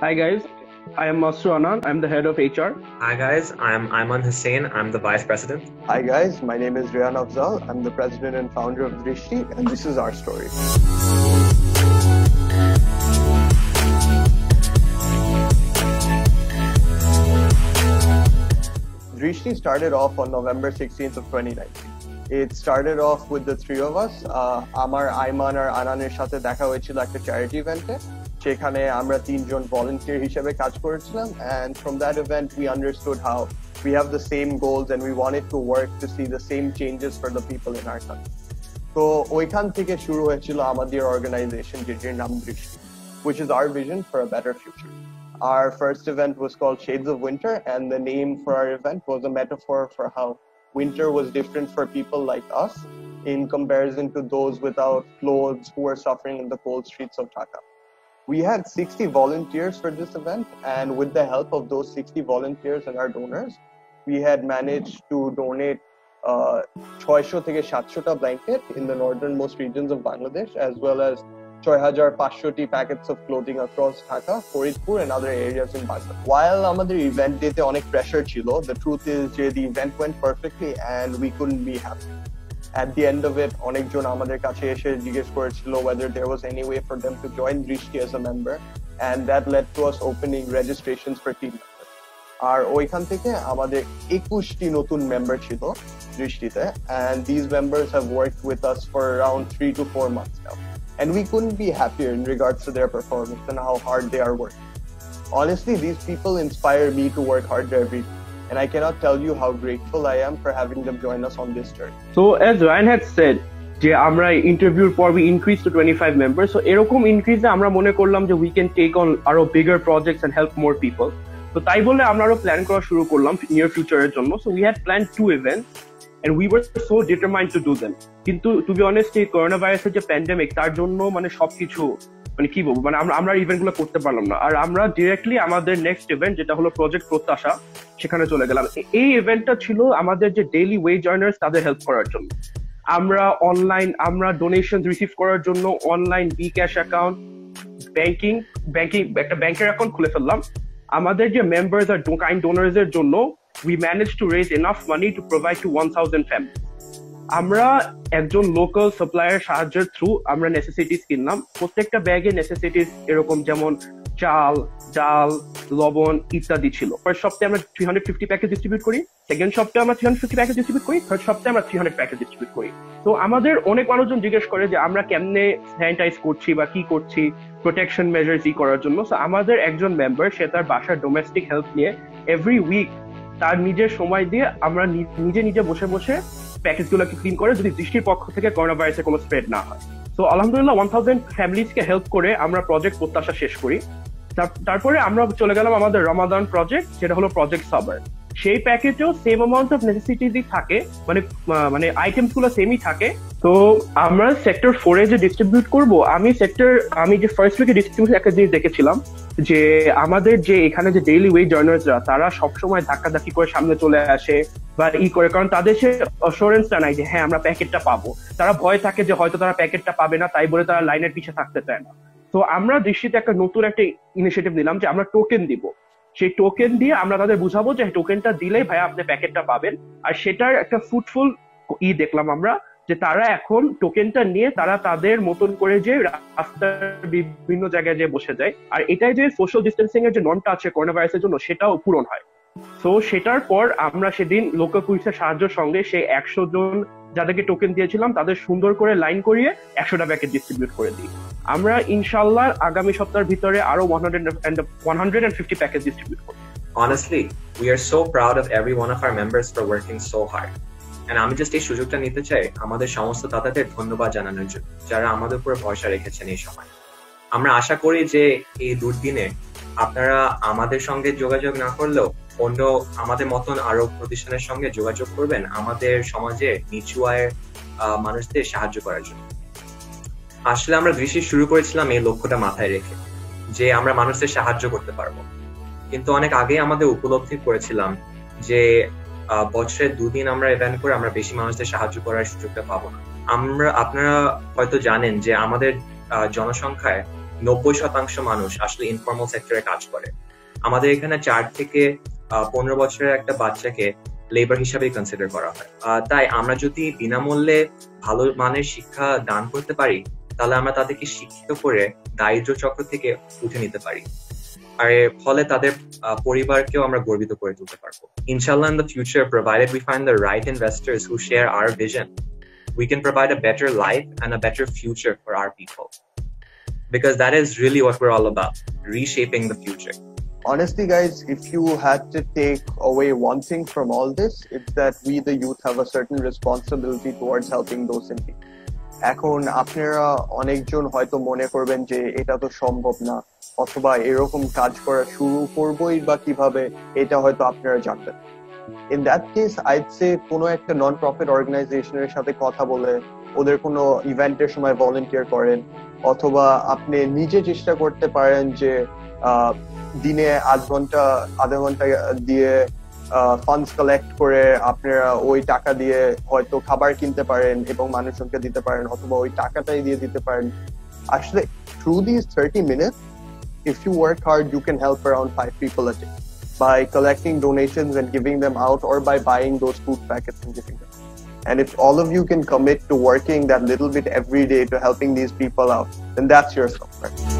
Hi guys, I am Masu Anand. I'm the head of HR. Hi guys, I'm Ayman Hussain. I'm the vice president. Hi guys, my name is Riyan Abzal. I'm the president and founder of Drishti, and this is our story. Drishti started off on November 16th of 2019. It started off with the three of us. Amar, Ayman আর আনানের সাথে দেখা হয়েছিল একটা charity event. সেখানে আমরা তিনজন volunteer হিসেবে কাজ করেছিলাম, and from that event we understood how we have the same goals and we wanted to work to see the same changes for the people in our country. So ওইখান থেকে শুরু হয়েছিল আমাদের organization যেটির নাম দৃষ্টি, which is our vision for a better future. Our first event was called Shades of Winter, and the name for our event was a metaphor for how winter was different for people like us in comparison to those without clothes who were suffering in the cold streets of Dhaka. We had 60 volunteers for this event, and with the help of those 60 volunteers and our donors, we had managed to donate 600 থেকে 700টা blanket in the northernmost regions of Bangladesh, as well as 6500 packets of clothing across Dhaka, Poripur and other areas in Bangladesh. While আমাদের event date অনেক pressure ছিল, the truth is যে the event went perfectly and we couldn't be happy. At the end of it, অনেকজন আমাদের কাছে এসে জিজ্ঞেস করেছিল whether there was any way for them to join Drishti as a member, and that led to us opening registrations for team members. আর ওইখান থেকে আমাদের 21টি নতুন member ছিল দৃষ্টিতে, and these members have worked with us for around 3 to 4 months now, and we couldn't be happier in regards to their performance and how hard they are working. Honestly, these people inspire me to work harder every day. And I cannot tell you how grateful I am for having them join us on this journey. So as Ryan had said, যে আমরা ইন্টারভিউর পর we increased to 25 members. So এরকম increase এ আমরা মনে করলাম যে we can take on আরো bigger projects and help more people. So তাই বলে আমরা আরো প্ল্যান করা শুরু করলাম near future এর জন্য. So we had planned 2 events and we were so determined to do them. কিন্তু to be honest, এই করোনা ভাইরাসের যে pandemic তার জন্য মানে সবকিছু মানে কি বলবো মানে আমরা ইভেন্ট গুলো করতে পারলাম না, আর আমরা ডিরেক্টলি আমাদের নেক্সট ইভেন্ট যেটা হলো প্রজেক্ট প্রত্যাশা সেখানে চলে গেলাম। এই ইভেন্টটা ছিল আমাদের যে ডেইলি ওয়েজ আর্নার্স তাদের হেল্প করার জন্য। আমরা অনলাইন আমরা ডোনেশন রিসিভ করার জন্য অনলাইন বিকাশ অ্যাকাউন্ট ব্যাংকিং একটা ব্যাংকের অ্যাকাউন্ট খুলে ফেললাম আমাদের যে মেম্বার্স আর কাইন্ড ডোনার্স এর জন্য। We manage to raise enough money to provide to 1000 family. আমরা একজন লোকাল সাপ্লায়ার সাহায্যের থ্রু আমরা নেসেসিটিস কিনলাম। প্রত্যেকটা ব্যাগে নেসেসিটিস এরকম যেমন চাল, ডাল, লবণ ইত্যাদি ছিল। ফার্স্ট সপ্তাহে আমরা 350 প্যাকেজ ডিস্ট্রিবিউট করি, সেকেন্ড সপ্তাহে আমরা 350 প্যাকেজ ডিস্ট্রিবিউট করি, থার্ড সপ্তাহে আমরা 300 প্যাকেজ ডিস্ট্রিবিউট করি। তো আমাদের অনেক মানুষজন জিজ্ঞেস করে যে আমরা কেমনে স্যানিটাইজ করছি বা কি করছি প্রোটেকশন মেজার্স ই করার জন্য। সো আমাদের একজন মেম্বার সে তার বাসার ডোমেস্টিক হেল্প নিয়ে এভরি উইক তার নিজের সময় দিয়ে আমরা নিজে নিজে বসে বসে প্যাকেজ গুলোকে ক্লিন করে যদি দৃষ্টির পক্ষ থেকে করোনা ভাইরাসের কোনো স্প্রেড না হয়। তো আলহামদুলিল্লাহ 1000 ফ্যামিলিজ কে হেল্প করে আমরা প্রজেক্ট প্রত্যাশা শেষ করি। তারপরে আমরা চলে গেলাম আমাদের রমাদান প্রজেক্ট যেটা হলো প্রজেক্ট সাবার। সেই প্যাকেজেও সেম অ্যামাউন্ট অফ নেসেসিটিসই থাকে, মানে মানে আইটেমস গুলো সেমই থাকে। তো আমরা সেক্টর 4 এ যে ডিস্ট্রিবিউট করবো, আমি যে ফার্স্ট উইকে ডিস্ট্রিবিউশন একটা জিনিস দেখেছিলাম যে আমাদের যে এখানে যে ডেইলি ওয়েজ আর্নার্সরা তারা সবসময় ধাক্কাধাক্কি করে সামনে চলে আসে বা ই করে, কারণ তাদের সে অ্যাসুরেন্সটা নাই যে হ্যাঁ আমরা প্যাকেটটা পাবো। তারা ভয় থাকে যে হয়তো তারা প্যাকেটটা পাবে না, তাই বলে তারা লাইনের পিছে থাকতে চায় না। তো আমরা দৃষ্টিতে একটা নতুন একটা ইনিশিয়েটিভ নিলাম যে আমরা টোকেন দিব। সেই টোকেন দিয়ে আমরা তাদের বুঝাবো যে টোকেনটা দিলেই ভাই আপনি প্যাকেটটা পাবেন। আর সেটার একটা ফ্রুটফুল ই দেখলাম আমরা যে তারা এখন টোকেনটা নিয়ে তারা তাদের মতন করে যে রাস্তার বিভিন্ন জায়গায় যে বসে যায়, আর এটাই যে সোশ্যাল ডিস্টেন্সিং এর যে নর্মটা আছে করোনা ভাইরাসের জন্য সেটাও পূরণ হয়। তো সেটার পর আমরা সেদিন লোকাল পুলিশের সাহায্যের সঙ্গে সেই 100 জন যাদেরকে টোকেন দিয়েছিলাম তাদের সুন্দর করে লাইন করিয়ে 100টা প্যাকেট ডিস্ট্রিবিউট করে দিই। আমরা ইনশাল্লাহ আগামী সপ্তাহের ভিতরে আরো 150 প্যাকেট ডিস্ট্রিবিউট করব। Honestly, we are so proud of every one of our members for working so hard. And আমি জাস্ট এই সুযোগটা নিতে চাই আমাদের সমস্ত দাতাদের ধন্যবাদ জানানোর জন্য যারা আমাদের উপরে ভরসা রেখেছেন এই সময়। আমরা আশা করি যে এই দুর্দিনে আপনারা আমাদের সঙ্গে যোগাযোগ না করলেও অন্য আমাদের মতন আরো প্রতিষ্ঠানের সঙ্গে যোগাযোগ করবেন আমাদের সমাজে নিচু আয়ের মানুষদের সাহায্য করার জন্য। আসলে আমরা দৃষ্টি শুরু করেছিলাম এই লক্ষ্যটা মাথায় রেখে যে আমরা মানুষদের সাহায্য করতে পারবো, কিন্তু অনেক আগে আমাদের উপলব্ধি করেছিলাম যে বছরে 2 দিন আমরা ইভেন্ট করে আমরা বেশি মানুষদের সাহায্য করার সুযোগটা পাবো না। আপনারা হয়তো জানেন যে আমাদের জনসংখ্যায় ৯০% মানুষ আসলে ইনফর্মাল সেক্টরে কাজ করে। আমাদের এখানে 4 থেকে 15 বছরের একটা বাচ্চাকে লেবার হিসাবে কনসিডার করা হয়। তাই আমরা যদি বিনামূল্যে ভালো মানের শিক্ষা দান করতে পারি, তাহলে আমরা তাদেরকে শিক্ষিত করে দারিদ্র চক্র থেকে উঠে নিতে পারি, আর এর ফলে তাদের পরিবারকেও আমরা গর্বিত করে তুলতে পারবো। ইনশাল্লাহ, in the future, provided we find the right investors who share our vision, we can provide a better life and a better future for our people, because that is really what we are all about, reshaping the future. Honestly, guys, if you had to take away one thing from all this, it's that we, the youth, have a certain responsibility towards helping those in need. এখন আপনারা অনেকজন হয়তো মনে করবেন যে এটা তো সম্ভব না, অথবা এরকম কাজ করা শুরু করবই বা কিভাবে, এটা হয়তো আপনারা জানতেন। In that case, I'd say কোনো একটা non-profit organization এর সাথে কথা বলে ওদের কোনো ইভেন্টের সময় volunteer করেন, অথবা আপনি নিজে চেষ্টা করতে পারেন যে দিনে আধা ঘন্টা দিয়ে ফান্ডস কালেক্ট করে আপনারা ওই টাকা দিয়ে হয়তো খাবার কিনতে পারেন এবং মানুষজনকে দিতে পারেন, অথবা ওই টাকাটাই দিয়ে দিতে পারেন। আসলে through this 30 minutes, if you work hard, you can help around 5 people a day by collecting donations and giving them out, or by buying those food packets and giving them. And if all of you can commit to working that little bit every day to helping these people out, then that's your support.